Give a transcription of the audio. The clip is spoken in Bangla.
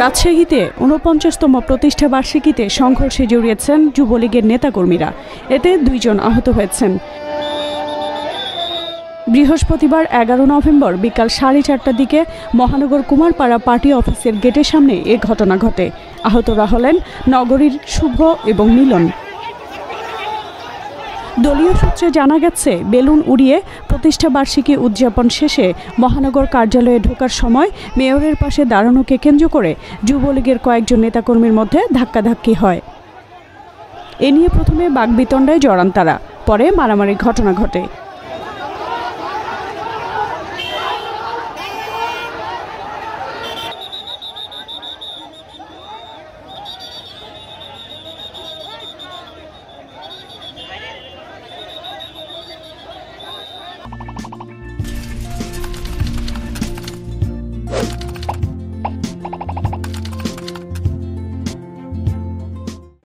রাজশাহীতে ৪৯তম প্রতিষ্ঠা বার্ষিকীতে সংঘর্ষে জড়িয়েছেন যুবলীগের নেতাকর্মীরা। এতে ২ জন আহত হয়েছেন। বৃহস্পতিবার ১১ নভেম্বর বিকাল ৪:৩০টার দিকে মহানগর কুমারপাড়া পার্টি অফিসের গেটের সামনে এ ঘটনা ঘটে। আহতরা হলেন নগরীর শুভ এবং মিলন। দলীয় সূত্রে জানা গেছে, বেলুন উড়িয়ে প্রতিষ্ঠা বার্ষিকী উদযাপন শেষে মহানগর কার্যালয়ে ঢোকার সময় মেয়রের পাশে দাঁড়ানোকে কেন্দ্র করে যুবলীগের কয়েকজন নেতাকর্মীর মধ্যে ধাক্কাধাক্কি হয়। এ নিয়ে প্রথমে বাগবিতণ্ডায় জড়ান তারা, পরে মারামারির ঘটনা ঘটে।